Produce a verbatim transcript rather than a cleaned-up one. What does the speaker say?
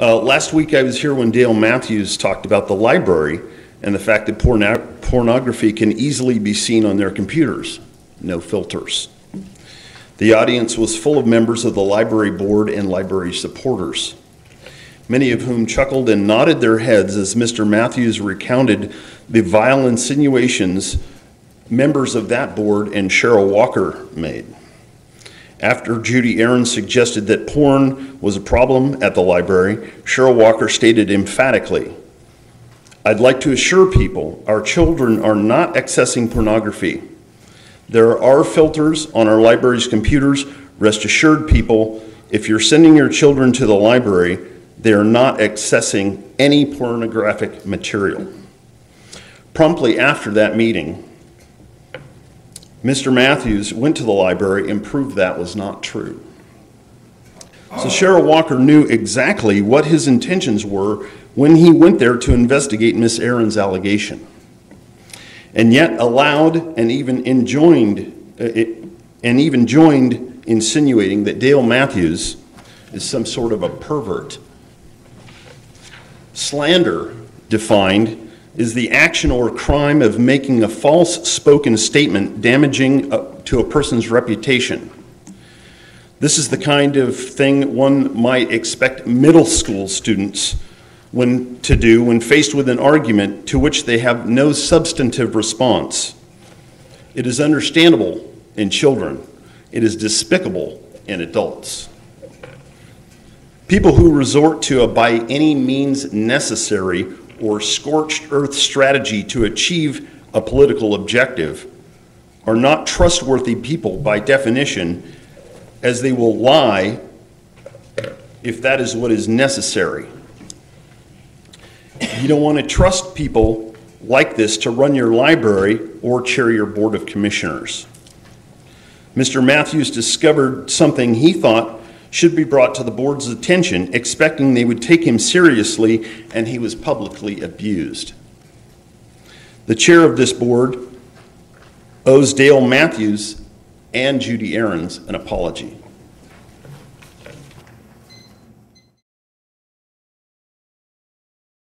Uh, last week I was here when Dale Matthews talked about the library and the fact that porno pornography can easily be seen on their computers. No filters. The audience was full of members of the library board and library supporters, many of whom chuckled and nodded their heads as Mister Matthews recounted the vile insinuations members of that board and Cherryl Walker made. After Judy Ahrens suggested that porn was a problem at the library, Cherryl Walker stated emphatically, "I'd like to assure people our children are not accessing pornography. There are filters on our library's computers. Rest assured, people, if you're sending your children to the library, they are not accessing any pornographic material." Promptly after that meeting, Mister Matthews went to the library and proved that was not true. So Cherryl Walker knew exactly what his intentions were when he went there to investigate Miss Ahrens' allegation, and yet allowed and even enjoined, uh, it, and even joined insinuating that Dale Matthews is some sort of a pervert. Slander, defined, is the action or crime of making a false spoken statement damaging a, to a person's reputation. This is the kind of thing one might expect middle school students When to do when faced with an argument to which they have no substantive response. It is understandable in children. It is despicable in adults. People who resort to a by any means necessary or scorched earth strategy to achieve a political objective are not trustworthy people by definition, as they will lie if that is what is necessary. You don't want to trust people like this to run your library or chair your board of commissioners. Mister Matthews discovered something he thought should be brought to the board's attention, expecting they would take him seriously, and he was publicly abused. The chair of this board owes Dale Matthews and Judy Ahrens an apology.